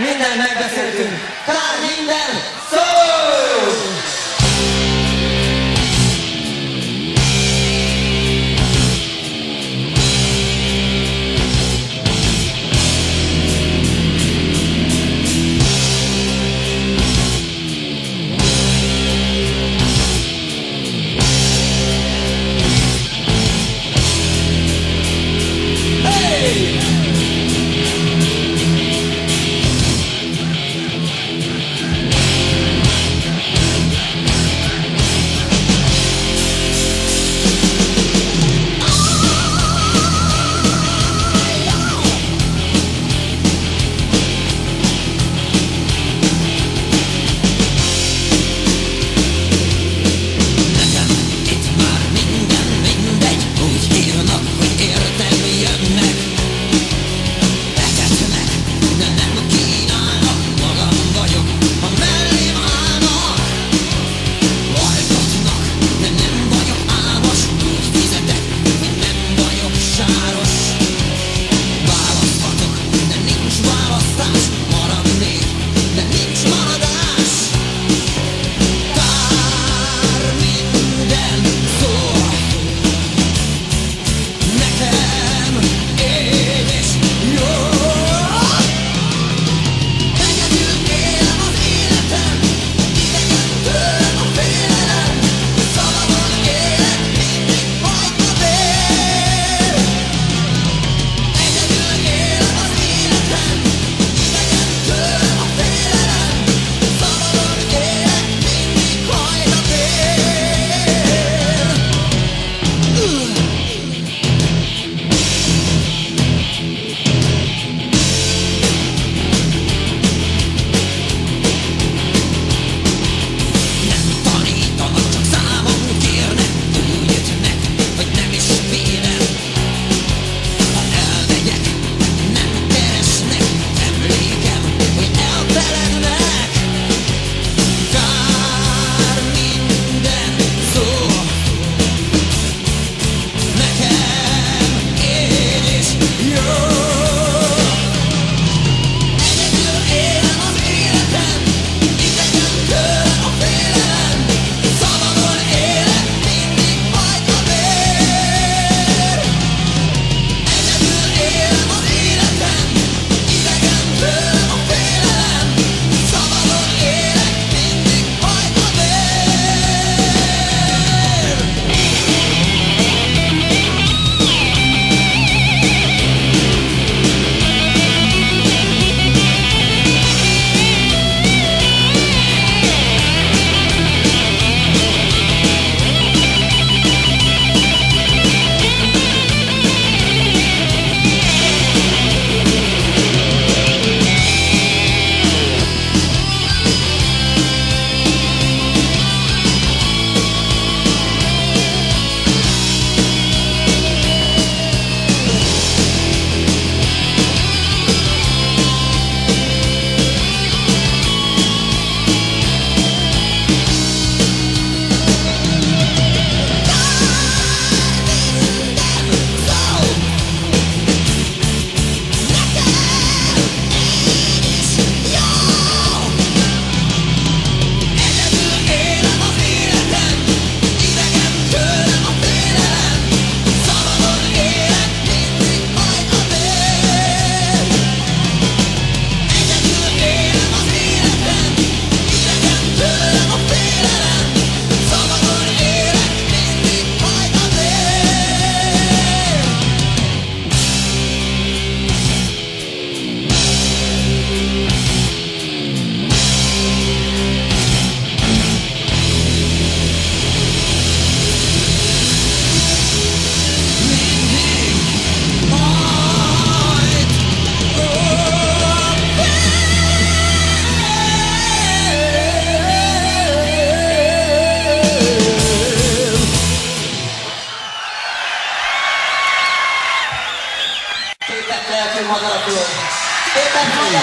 みんなで泣かせる君、カーリンダンソウル。役もなく出たのだ。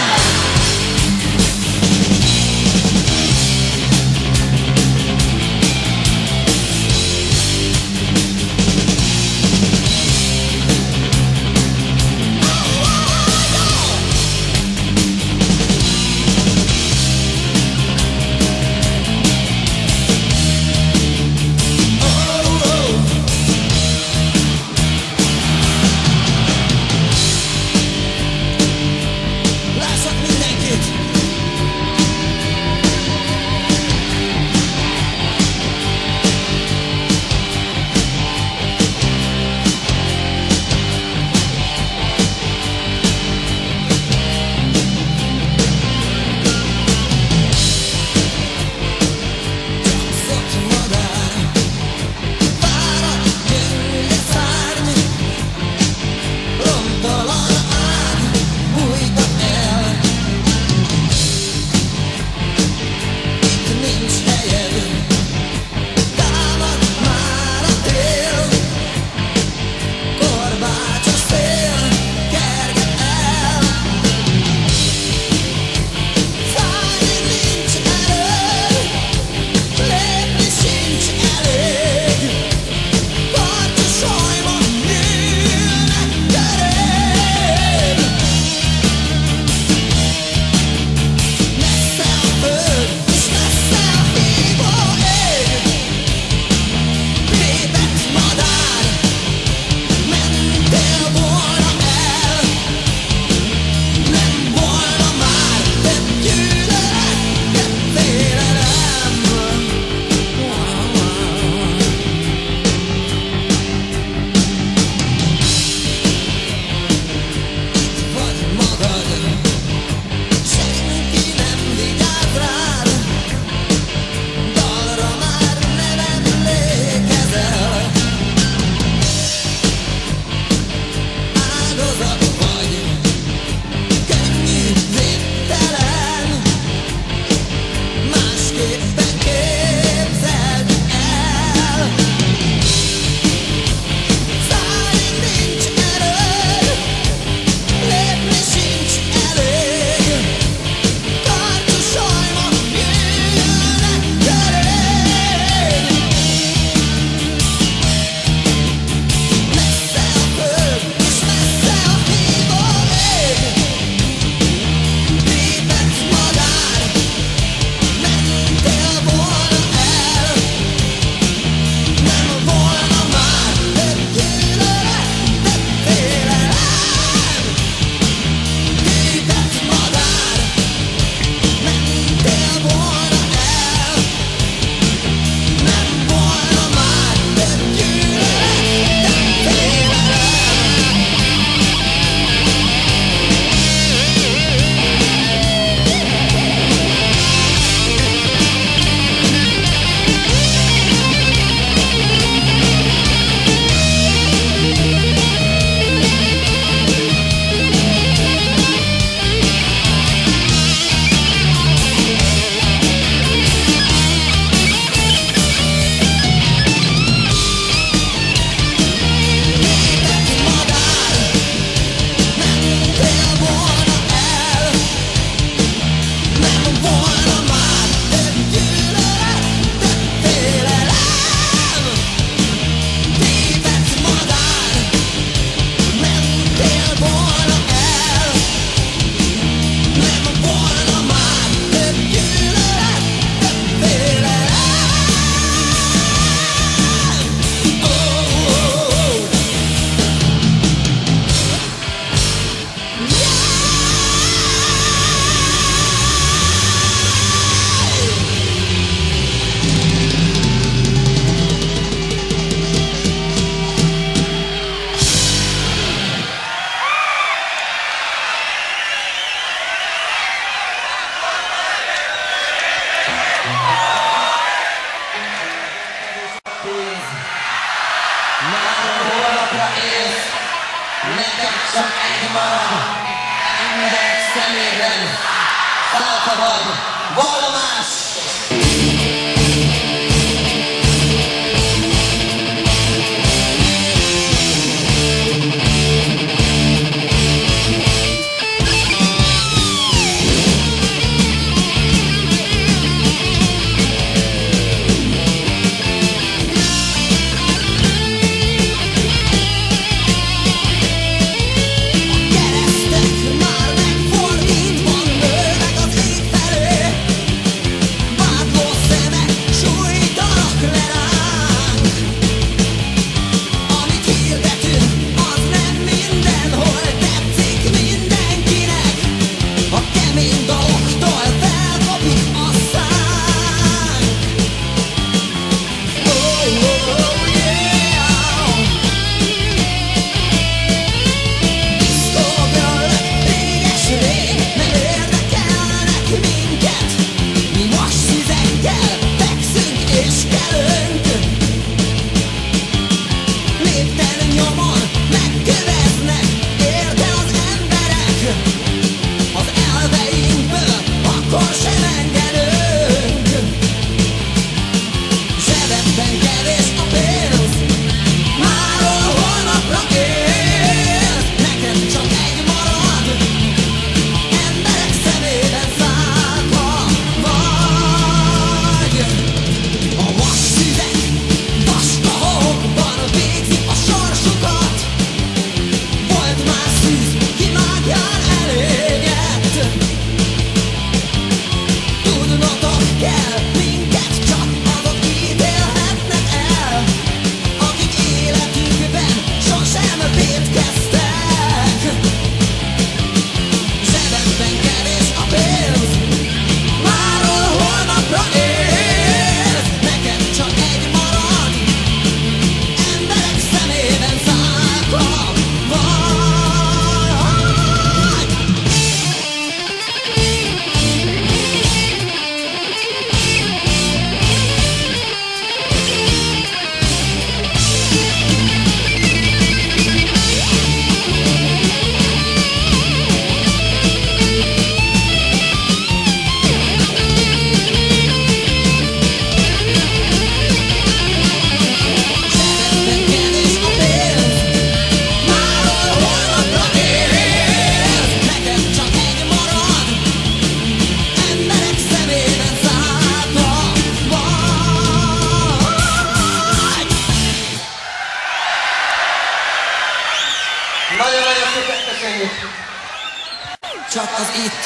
Csak az itt,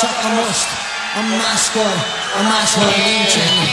csak a most, a máskor, a máshol nincsen.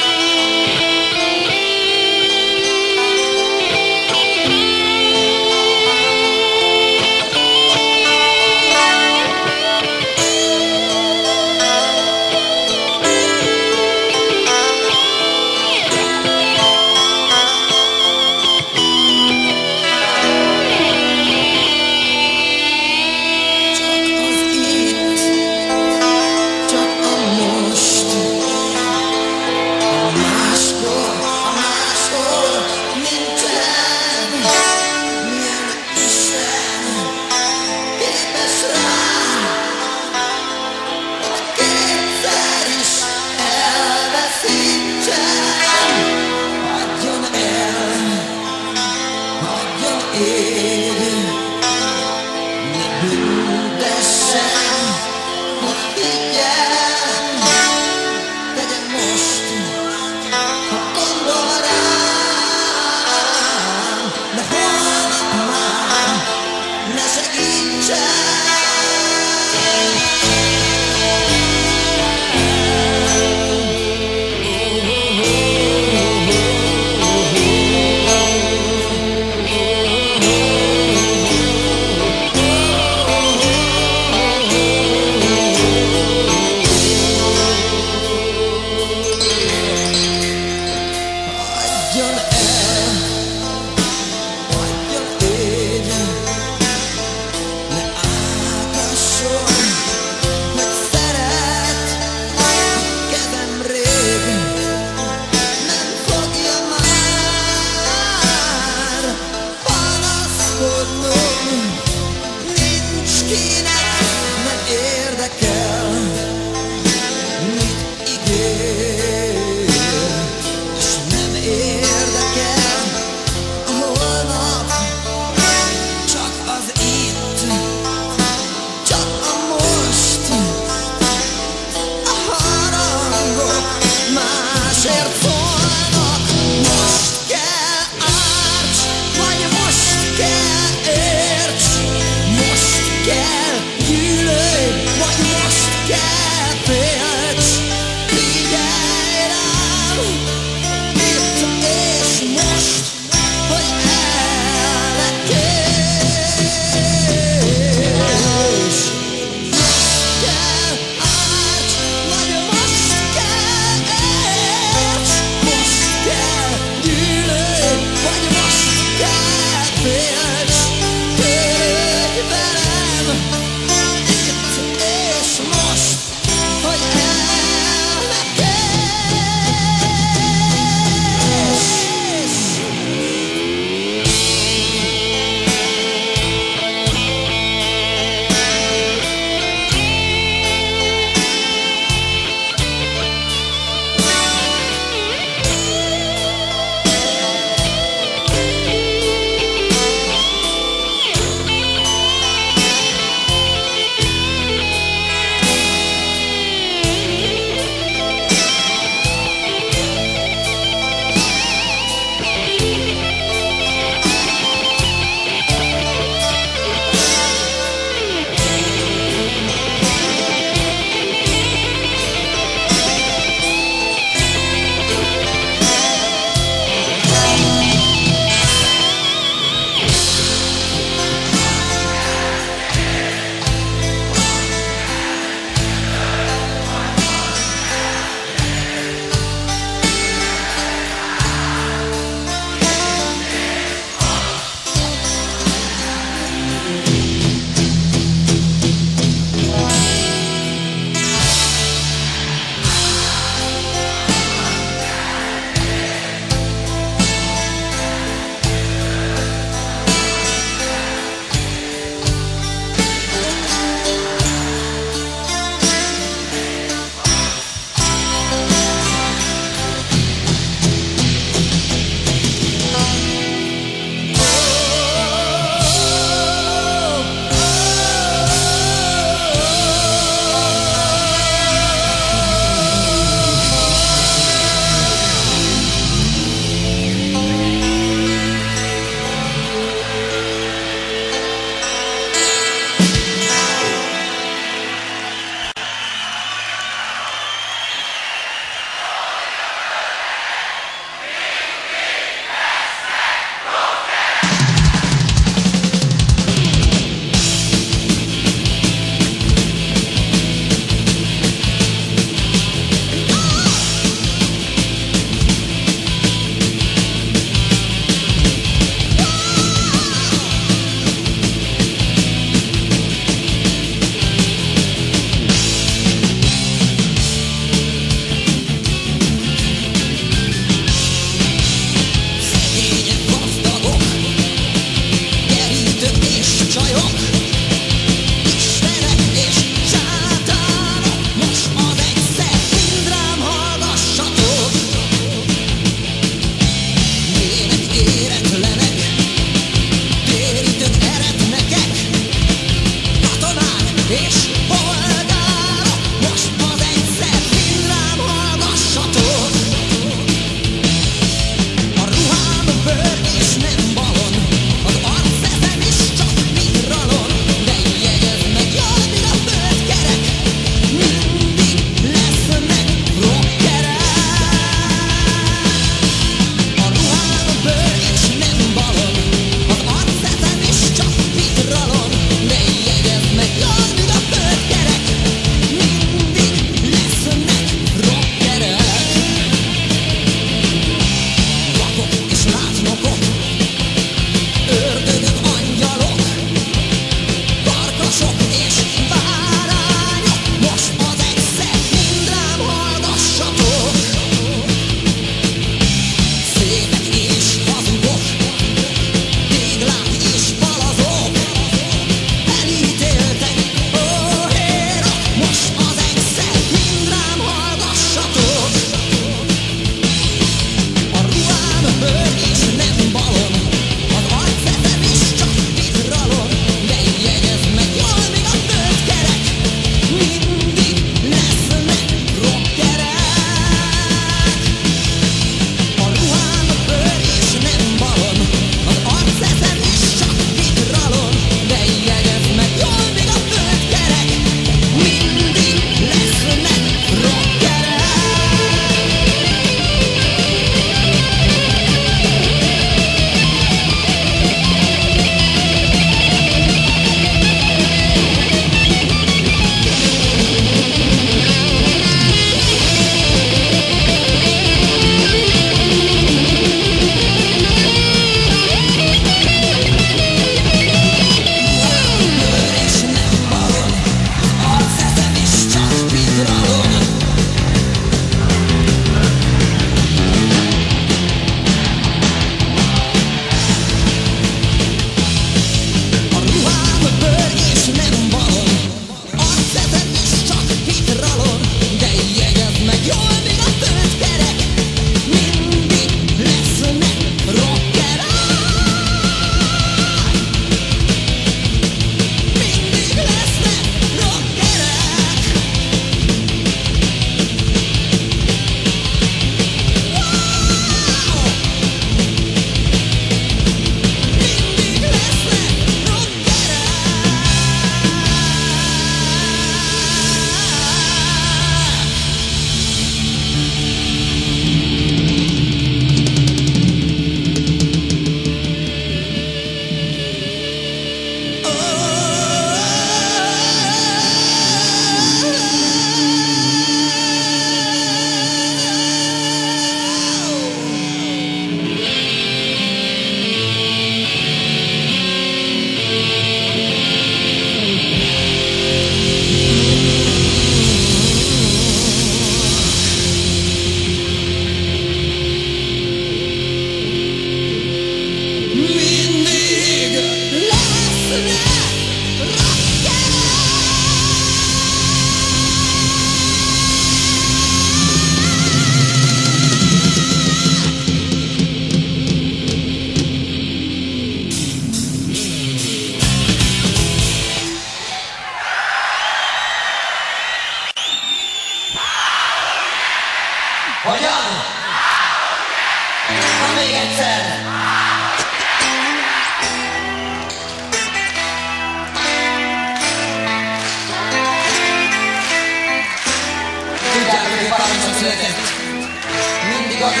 boys.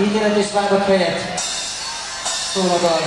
Iedereen is waar bekend. Zo dan.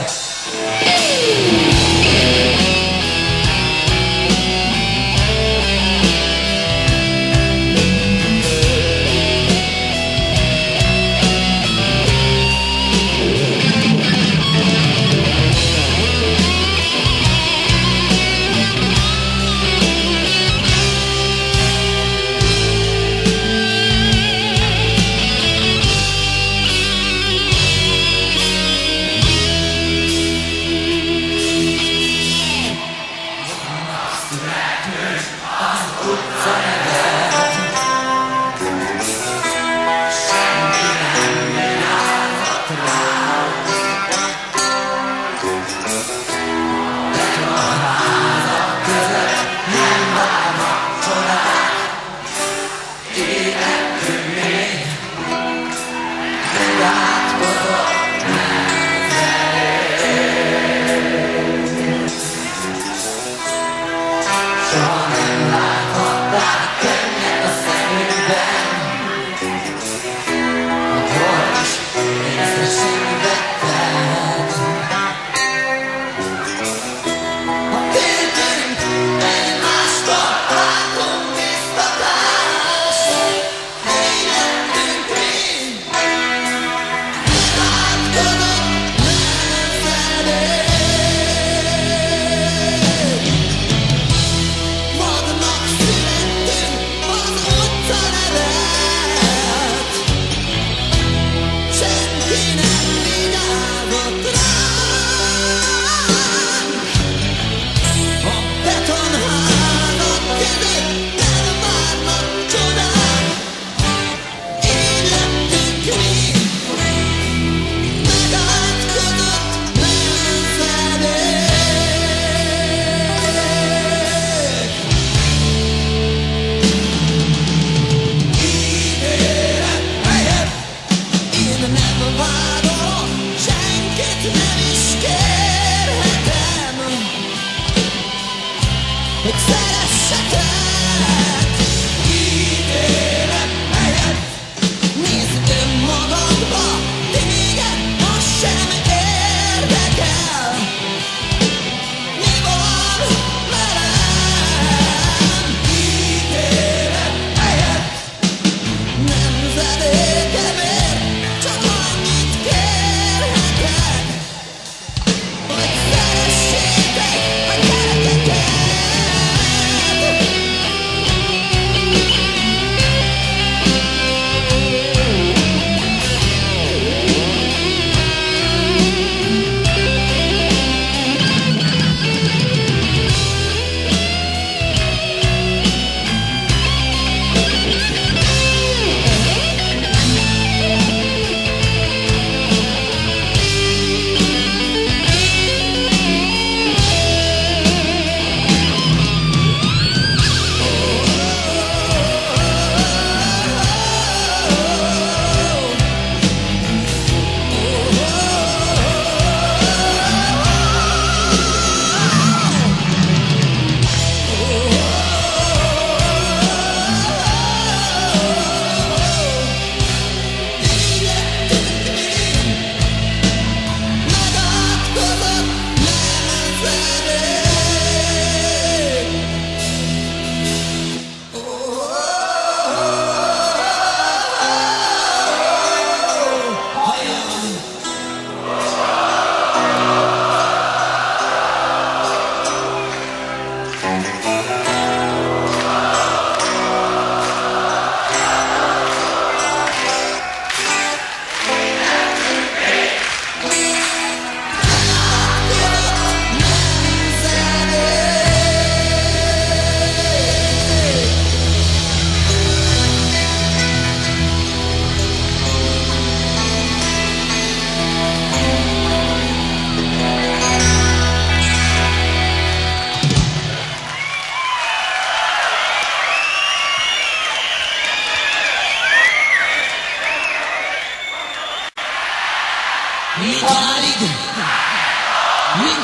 Min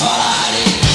parade.